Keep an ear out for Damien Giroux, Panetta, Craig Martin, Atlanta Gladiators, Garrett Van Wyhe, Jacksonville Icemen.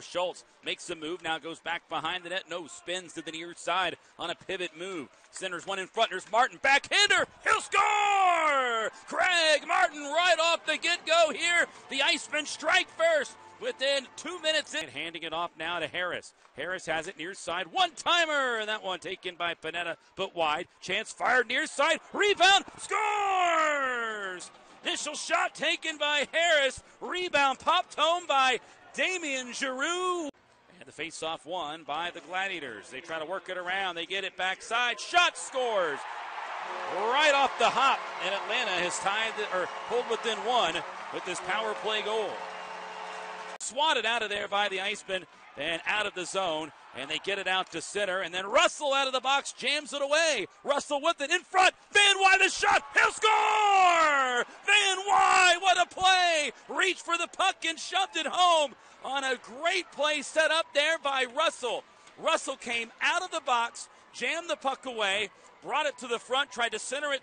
Schultz makes a move, now goes back behind the net. No, spins to the near side on a pivot move. Centers one in front. There's Martin. Backhander. He'll score! Craig Martin right off the get-go here. The Icemen strike first within 2 minutes. And handing it off now to Harris. Harris has it near side. One-timer! And that one taken by Panetta, but wide. Chance fired near side. Rebound. Scores! Initial shot taken by Harris. Rebound popped home by Damien Giroux. And the face-off won by the Gladiators. They try to work it around. They get it backside. Shot scores right off the hop. And Atlanta has pulled within one with this power play goal. Swatted out of there by the Icemen and out of the zone. And they get it out to center. And then Russell out of the box jams it away. Russell with it in front. Van Wyhe the shot. He'll score! Van Wyhe, what a play! Reached for the puck and shoved it home on a great play set up there by Russell. Russell came out of the box, jammed the puck away, brought it to the front, tried to center it.